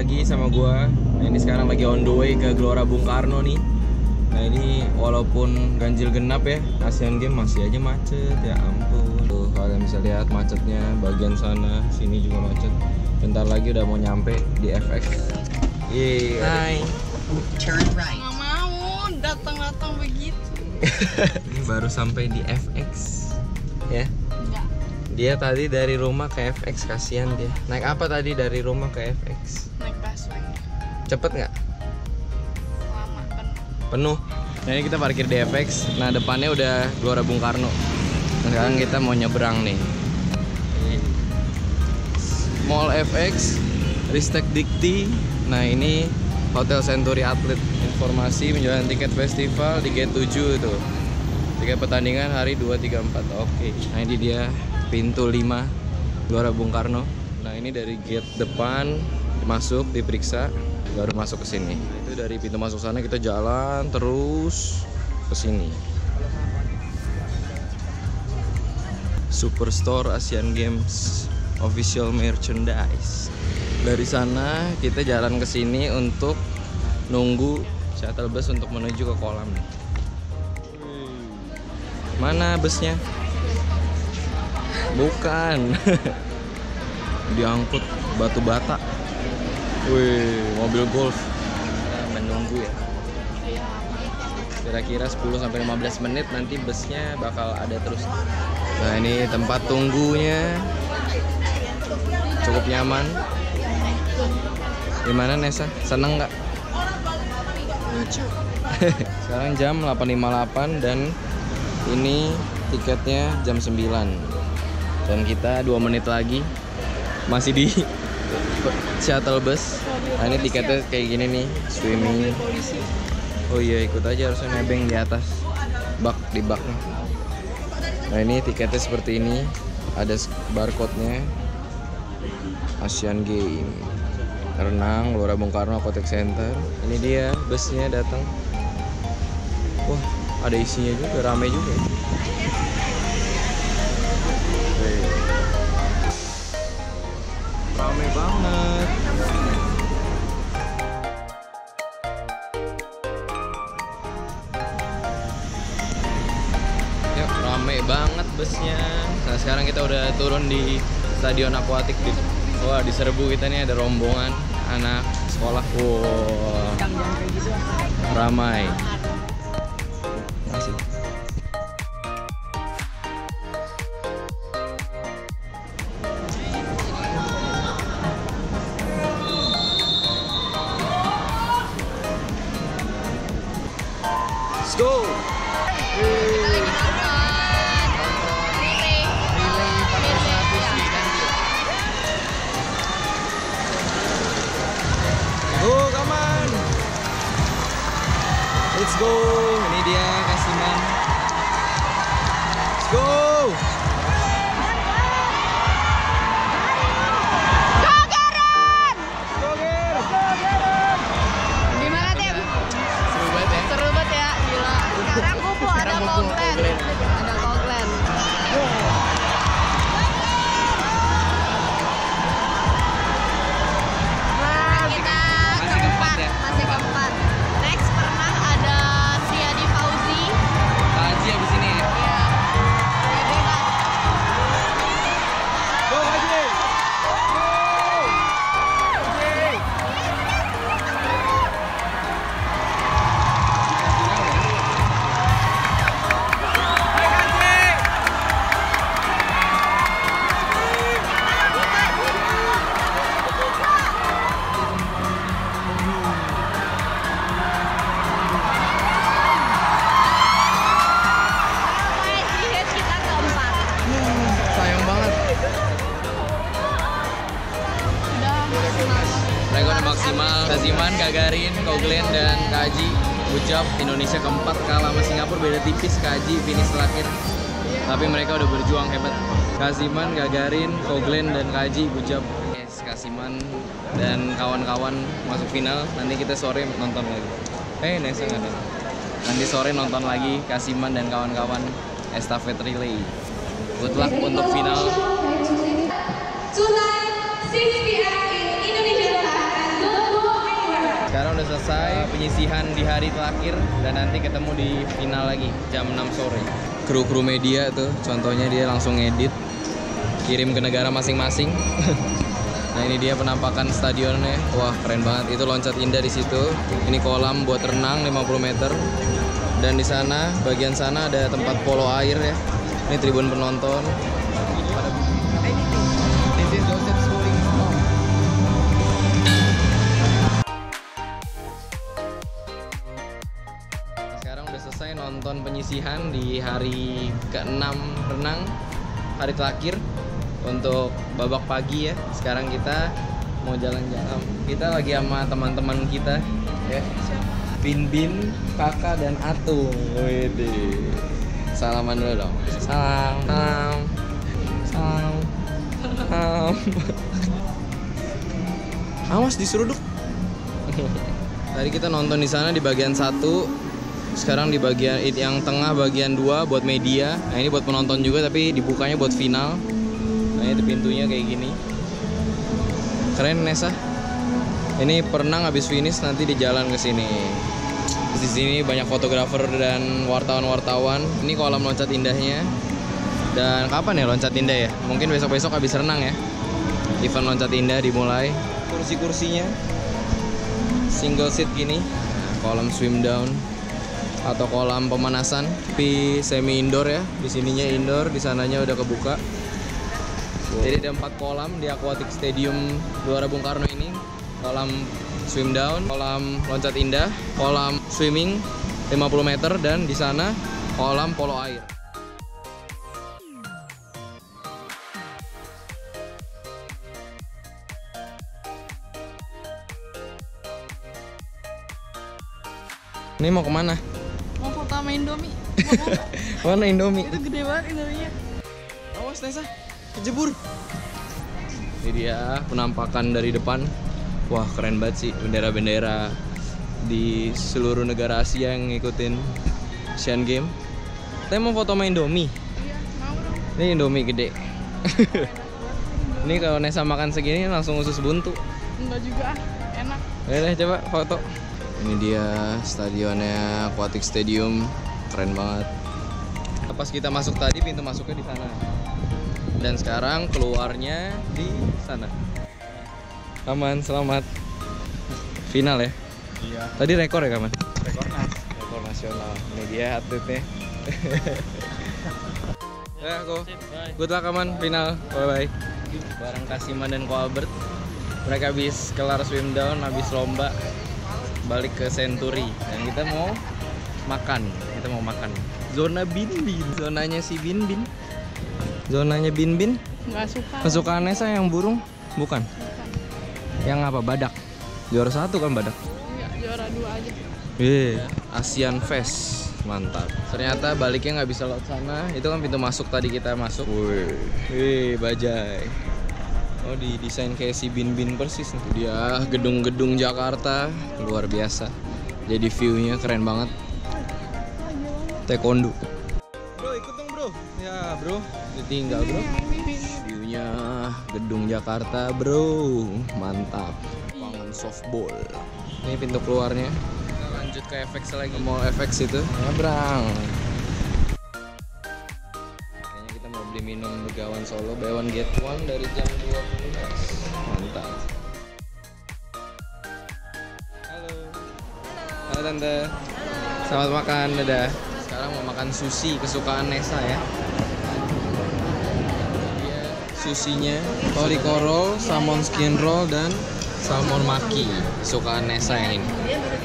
lagi sama gua. Nah, ini sekarang lagi on the way ke Gelora Bung Karno nih. Nah, ini walaupun ganjil genap ya, Asian Games masih aja macet, ya ampun. Tuh, kalian bisa lihat macetnya bagian sana, sini juga macet. Bentar lagi udah mau nyampe di FX. Yeay. Hai. Turn right. Nggak mau datang-datang begitu. Ini baru sampai di FX. Ya. Enggak. Dia tadi dari rumah ke FX, kasihan dia. Naik apa tadi dari rumah ke FX? Naik busway. Cepet nggak? Lama, penuh. Nah, ini kita parkir di FX. Nah, depannya udah Gelora Bung Karno. Sekarang kita mau nyebrang nih. Mall FX, Ristek Dikti. Nah, ini Hotel Century Atlet. Informasi penjualan tiket festival di Gate 7 tuh. Tiga pertandingan hari 2, 3, 4. Oke. Nah, ini dia pintu 5 Gelora Bung Karno. Nah, ini dari gate depan masuk, diperiksa, baru masuk ke sini. Nah, itu dari pintu masuk sana kita jalan terus ke sini. Superstore Asian Games Official Merchandise. Dari sana kita jalan ke sini untuk nunggu shuttle bus untuk menuju ke kolam. Mana busnya? Bukan. Diangkut batu bata. Wih, mobil golf. Kita menunggu ya. Kira-kira 10 sampai 15 menit nanti busnya bakal ada terus. Nah, ini tempat tunggunya. Cukup nyaman. Gimana, Nesa? Seneng nggak? Lucu. Sekarang jam 8.58 dan ini tiketnya jam 9. Dan kita 2 menit lagi masih di shuttle bus. Nah, ini tiketnya kayak gini nih, swimming. Oh iya, ikut aja, harusnya nebeng di atas bak, di baknya. Nah, ini tiketnya seperti ini. Ada barcode-nya. Asian Games. Renang, Gelora Bung Karno, Aquatic Center. Ini dia busnya datang. Wah, ada isinya juga, rame juga. Rame banget. Ya, rame banget busnya. Nah, sekarang kita udah turun di Stadion Akuatik. Wah, diserbu kita nih, ada rombongan anak sekolah. Wow, ramai. Let's go. Oh, come on. Let's go. Ini dia kasiman. Let's go. Siman, Kagarin, Koglen, dan Kaji Ucap. Indonesia keempat, kalah sama Singapura, beda tipis. Kaji finish terakhir, tapi mereka udah berjuang hebat. Kasiman, Gagarin, Koglen, dan Kaji Ucap. Yes, Kasiman dan kawan-kawan masuk final. Nanti kita sore nonton lagi. Nesa nggak ada. Nanti sore nonton lagi Kasiman dan kawan-kawan estafet relay. Good luck untuk final. Tonight 6 PM in Indonesia time. selesai penyisihan di hari terakhir dan nanti ketemu di final lagi jam 6 sore. Kru-kru media tuh, contohnya dia langsung edit, kirim ke negara masing-masing. Nah ini dia penampakan stadionnya, wah keren banget. Itu loncat indah di situ. Ini kolam buat renang 50 meter. Dan di sana, bagian sana ada tempat polo air ya. Ini tribun penonton. Sekarang udah selesai nonton penyisihan di hari ke-6 renang, hari terakhir untuk babak pagi ya. Sekarang kita mau jalan-jalan. Kita lagi sama teman-teman kita ya. Bin, Kakak, dan Atung. Wede. Salaman dulu dong. Salam, salam. Salam. Salam. Awas diseruduk. Tadi kita nonton di sana di bagian 1. Sekarang di bagian yang tengah bagian 2 buat media. Nah, ini buat penonton juga tapi dibukanya buat final. Nah, ini pintunya kayak gini. Keren, Nesa. Ini perenang habis finish nanti di jalan ke sini. Di sini banyak fotografer dan wartawan-wartawan. Ini kolam loncat indahnya. Dan kapan ya loncat indah ya? Mungkin besok-besok habis renang ya. Event loncat indah dimulai. Kursi-kursinya single seat gini. Kolam swim down atau kolam pemanasan. Tapi semi indoor ya. Di sininya indoor, di sananya udah kebuka. Jadi ada 4 kolam di Aquatic Stadium Gelora Bung Karno ini. Kolam swim down, kolam loncat indah, kolam swimming 50 meter, dan di sana kolam polo air. Ini mau kemana? Mau foto sama Indomie. Mana Indomie? Itu gede banget Indomie-nya. Awas Nesa, kejebur. Ini dia penampakan dari depan. Wah keren banget sih, bendera-bendera di seluruh negara Asia yang ngikutin Asian Games. Kita mau foto sama Indomie? Iya, mau dong. Ini Indomie gede. Ini kalau Nesa makan segini langsung usus buntu. Enggak juga, enak. Boleh coba foto. Ini dia stadionnya, Aquatic Stadium. Keren banget. Pas kita masuk tadi, pintu masuknya di sana. Dan sekarang keluarnya di sana. Kaman, selamat. Final ya? Iya. Tadi rekor ya, Kaman? Rekor nasional. Ini dia atletnya. Ya, aku. Good luck, Kaman. Final. Bye-bye. Bareng Kasiman dan Ko Albert. Mereka habis kelar swim down, habis lomba. Balik ke Century. Dan kita mau makan. Kita mau makan. Zona Bin-Bin. Zonanya si Bin-Bin. Zonanya Bin-Bin. Nggak suka. Kesukaannya saya yang burung? Bukan? Yang apa? Badak? Juara 1 kan badak? Enggak, juara 2 aja. Yeah. Asian Fest. Mantap. Ternyata baliknya nggak bisa lewat sana. Itu kan pintu masuk tadi kita masuk. Wih, bajai. Oh, didesain kayak si Bin-Bin persis. Itu dia gedung-gedung Jakarta. Luar biasa. Jadi view-nya keren banget. Taekwondo. Bro, ikut dong bro. Ya bro, ditinggal bro. View-nya gedung Jakarta bro, mantap. Pangan softball. Ini pintu keluarnya. Kita lanjut ke FX lagi. Mall FX itu. Nyabrang. Kayaknya kita mau beli minum Begawan Solo, buy one get one dari jam 12. Mantap. Halo. Halo Tante. Halo. Selamat makan, dadah. Sekarang mau makan sushi kesukaan Nesa ya. Susinya, toriko roll, salmon skin roll, dan salmon maki. Sukaan Nesa yang ini.